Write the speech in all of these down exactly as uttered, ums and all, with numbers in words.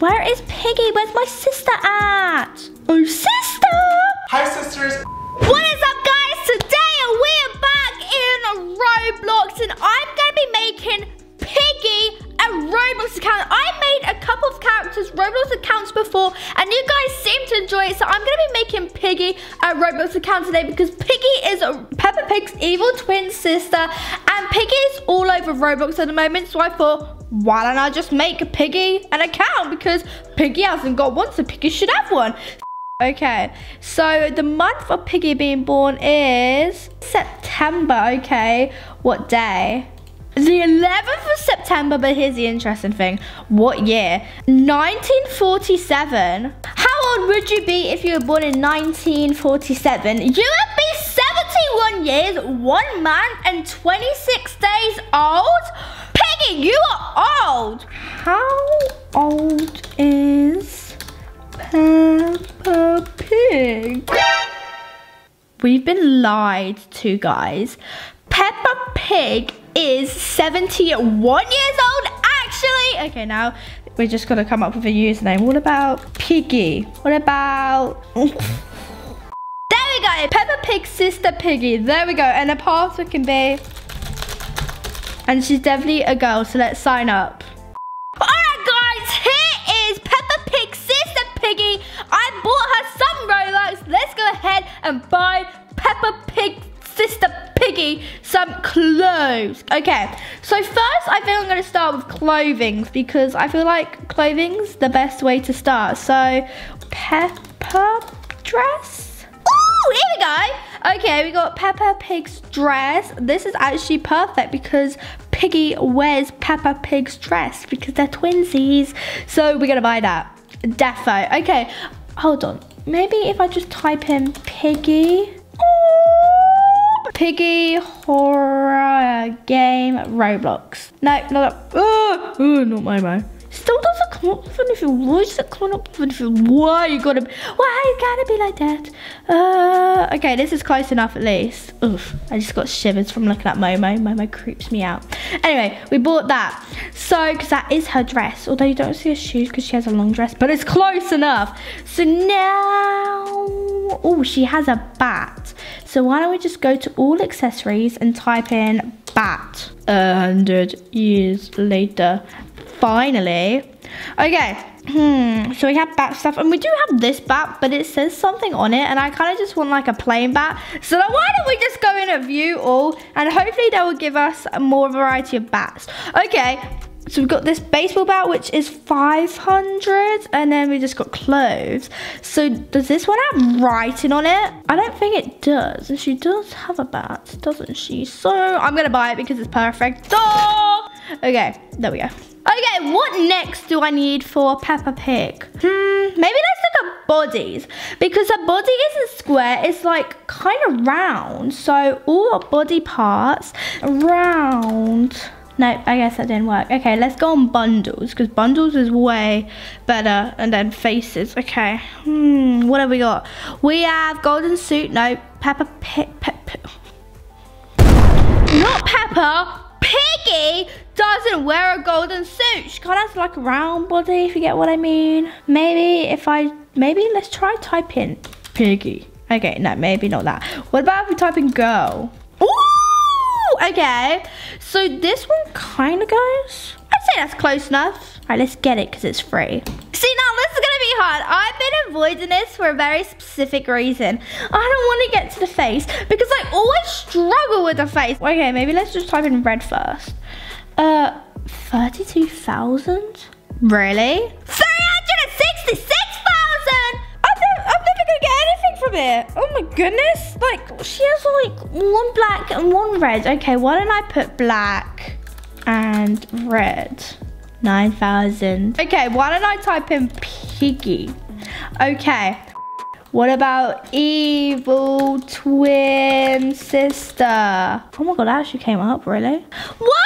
Where is Piggy? Where's my sister at? Oh, sister! Hi, sisters! What is up, guys? Today we are back in Roblox and I'm gonna be making Piggy a Roblox account. I made a couple of characters Roblox accounts before and you guys seem to enjoy it, so I'm gonna be making Piggy a Roblox account today because Piggy is Peppa Pig's evil twin sister and Piggy is all over Roblox at the moment, so I thought, why don't I just make a Piggy an account? Because Piggy hasn't got one, so Piggy should have one. Okay, so the month of Piggy being born is September. Okay, what day? The eleventh of September, but here's the interesting thing. What year? nineteen forty-seven. How old would you be if you were born in nineteen forty-seven? You would be seventy-one years, one month, and twenty-six days old? Piggy, you are old. How old is Peppa Pig? We've been lied to, guys. Peppa Pig is seventy-one years old, actually. Okay, now we're just gonna come up with a username. What about Piggy? What about... There we go, Peppa Pig's sister Piggy. There we go, and the password can be... And she's definitely a girl, so let's sign up. Alright guys, here is Peppa Pig's sister Piggy. I bought her some Robux. Let's go ahead and buy Peppa Pig's sister Piggy some clothes. Okay, so first I think I'm gonna start with clothing because I feel like clothing's the best way to start. So, Peppa dress. Ooh, here we go. Okay, we got Peppa Pig's dress. This is actually perfect because Piggy wears Peppa Pig's dress because they're twinsies. So we're gonna buy that. Defo. Okay, hold on. Maybe if I just type in Piggy. Ooh, Piggy horror game Roblox. No, not that. Ooh, ooh, not my mind. Still doesn't come up with anything. Why does it come up with anything? Why you gotta be, why you gotta be like that? Uh, okay, this is close enough at least. Oof, I just got shivers from looking at Momo. Momo creeps me out. Anyway, we bought that. So, because that is her dress. Although you don't see her shoes because she has a long dress, but it's close enough. So now, oh, she has a bat. So why don't we just go to all accessories and type in bat. A hundred years later. Finally. Okay, hmm, so we have bat stuff and we do have this bat, but it says something on it and I kind of just want like a plain bat. So now why don't we just go in and view all and hopefully they will give us a more variety of bats. Okay, so we've got this baseball bat which is five hundred and then we just got clothes. So does this one have writing on it? I don't think it does. And she does have a bat, doesn't she? So I'm going to buy it because it's perfect. Oh! Okay, there we go. Okay, what next do I need for Peppa Pig? Hmm, maybe let's look at bodies. Because her body isn't square, it's like kind of round. So all our body parts, round. No, I guess that didn't work. Okay, let's go on bundles, because bundles is way better. And then faces, okay. Hmm, what have we got? We have golden suit, no, Peppa Pig, Peppa. Not Peppa, Piggy doesn't wear a golden suit. She kind of has like a round body, if you get what I mean. Maybe if I, maybe let's try type in Piggy. Okay, no, maybe not that. What about if we type in girl? Ooh, okay. So this one kind of goes. I'd say that's close enough. All right, let's get it because it's free. See, now this is gonna be hard. I've been avoiding this for a very specific reason. I don't want to get to the face because I always struggle with the face. Okay, maybe let's just type in red first. Uh, thirty-two thousand? Really? three hundred sixty-six thousand! I'm never gonna get anything from it. Oh my goodness. Like, she has like one black and one red. Okay, why don't I put black and red? nine thousand. Okay, why don't I type in Piggy? Okay. What about evil twin sister? Oh my god, that actually came up, really? What?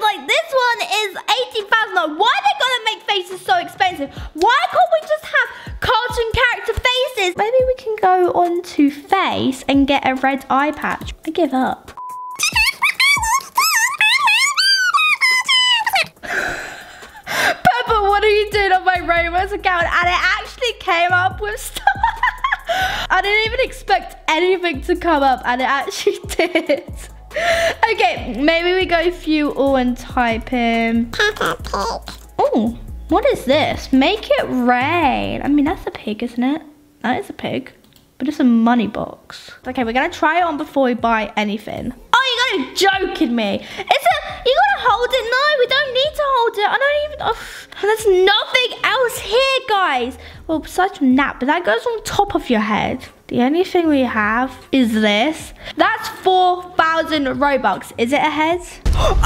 Like this one is eighty thousand. Like, why are they gonna make faces so expensive? Why can't we just have cartoon character faces? Maybe we can go on to face and get a red eye patch. I give up. Peppa, what are you Momo's account, and it actually came up with stuff. I didn't even expect anything to come up, and it actually did. Okay, maybe we go few all and type in Peppa Pig. Oh, what is this? Make it rain. I mean, that's a pig, isn't it? That is a pig, but it's a money box. Okay, we're gonna try it on before we buy anything. Oh, you gotta be joking me. It's a, you gotta hold it. No, we don't need to hold it. I don't even, oh, there's nothing else here, guys. Well, besides from that, but that goes on top of your head. The only thing we have is this. That's four thousand Robux. Is it a head? Oh,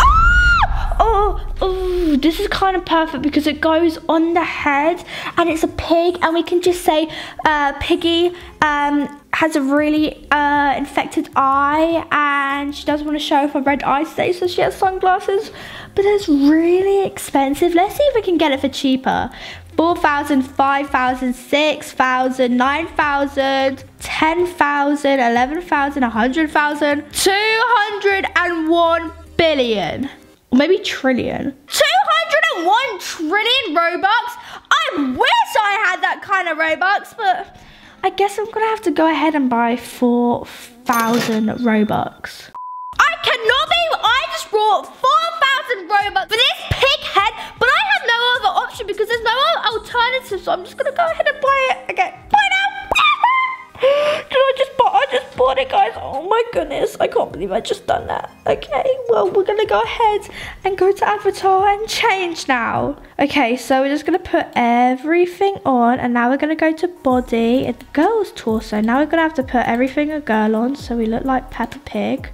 oh, oh, this is kind of perfect because it goes on the head and it's a pig, and we can just say, uh, Piggy um, has a really uh, infected eye and she doesn't want to show off her red eye today, so she has sunglasses, but it's really expensive. Let's see if we can get it for cheaper. four thousand, five thousand, six thousand, nine thousand, ten thousand, eleven thousand, one hundred thousand, two hundred one billion. Or maybe trillion. two hundred one trillion Robux? I wish I had that kind of Robux, but I guess I'm gonna have to go ahead and buy four thousand Robux. I cannot believe I just brought four thousand Robux for this pig head, but I have no other option because there's no other alternative, so I'm just gonna go ahead and buy it. Okay, bye now. I just bought, I just bought it, guys. Oh my goodness, I can't believe I just done that. Okay, well, we're gonna go ahead and go to avatar and change now. Okay, so we're just gonna put everything on, and now we're gonna go to body and the girl's torso. Now we're gonna have to put everything a girl on, so we look like Peppa Pig.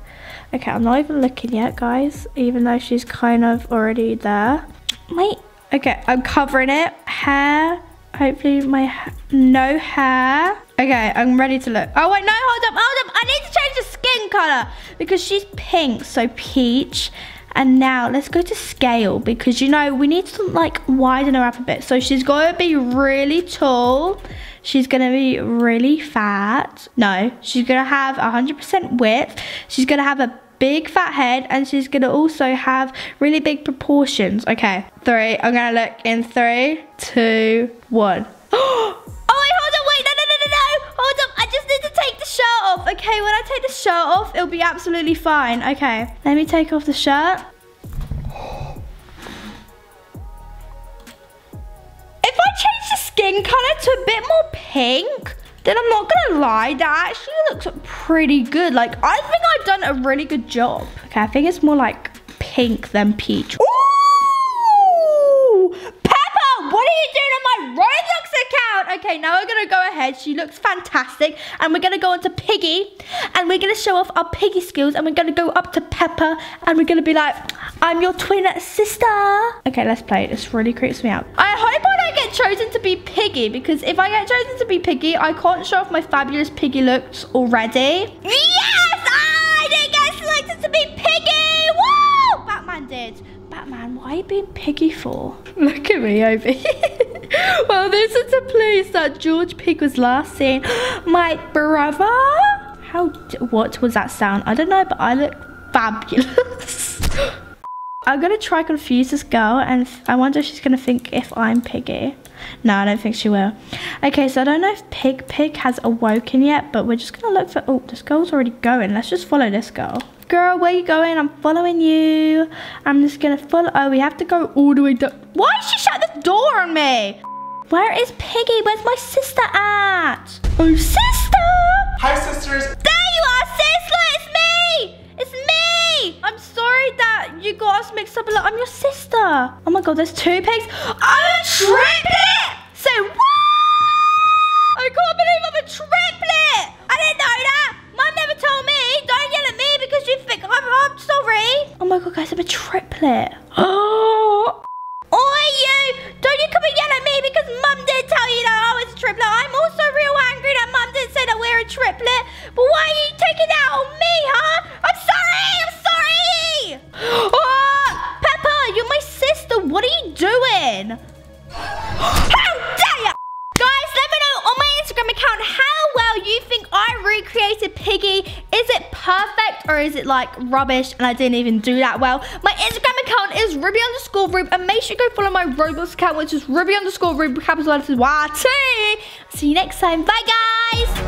Okay, I'm not even looking yet, guys, even though she's kind of already there. Wait, okay, I'm covering it. Hair, hopefully my ha no hair. Okay, I'm ready to look. Oh, wait, no, hold up, hold up. I need to change the skin color because she's pink, so peach. And now let's go to scale because, you know, we need to, like, widen her up a bit. So she's got to be really tall. She's going to be really fat. No, she's going to have one hundred percent width. She's going to have a big fat head, and she's going to also have really big proportions. Okay, three. I'm going to look in three, two, one. Oh, wait, hold on. Wait, no, no, no, no, no. Hold up. I just need to take the shirt off. Okay, when I take the shirt off, it'll be absolutely fine. Okay, let me take off the shirt. Change the skin color to a bit more pink, then I'm not gonna lie, that actually looks pretty good. Like, I think I've done a really good job. Okay, I think it's more like pink than peach. Ooh! Peppa, what are you doing on my Roblox account? Okay, now we're gonna go ahead. She looks fantastic, and we're gonna go on to Piggy, and we're gonna show off our Piggy skills, and we're gonna go up to Peppa, and we're gonna be like, I'm your twin sister. Okay, let's play it. This really creeps me out. I hope I don't get chosen to be Piggy, because if I get chosen to be Piggy, I can't show off my fabulous Piggy looks already. Yes! I didn't get selected to be Piggy! Woo! Batman did. Batman, why are you being Piggy for? Look at me over here. Well, this is the place that George Pig was last seen. My brother? How, what was that sound? I don't know, but I look fabulous. I'm gonna try confuse this girl, and I wonder if she's gonna think if I'm Piggy. No, I don't think she will. Okay, so I don't know if Pig Pig has awoken yet, but we're just gonna look for, oh, this girl's already going. Let's just follow this girl. Girl, where are you going? I'm following you. I'm just gonna follow, oh, we have to go all the way down. Why did she shut the door on me? Where is Piggy? Where's my sister at? Oh, sister! Hi, sisters. There you are, sister, it's me! It's me! I'm sorry that you got us mixed up a lot. I'm your sister. Oh my god, there's two pigs. I'm a triplet! So what? I can't believe I'm a triplet! I didn't know that! Mum never told me! Don't yell at me because you think I'm, I'm sorry! Oh my god, guys, I'm a triplet. Oh! Oi, you! Don't you come and yell at me because Mum did tell you that I was a triplet. I'm also real angry that Mum didn't say that we're a triplet. But why are you taking that on me, huh? I'm sorry! I'm sorry! Oh, Peppa, you're my sister. What are you doing? How dare you! Guys, let me know on my Instagram account how well you think I I recreated Piggy. Is it perfect or is it like rubbish and I didn't even do that well? My Instagram account is Ruby underscore Rub, and make sure you go follow my Roblox account, which is Ruby underscore Rub, capital letters Y T. See you next time. Bye, guys.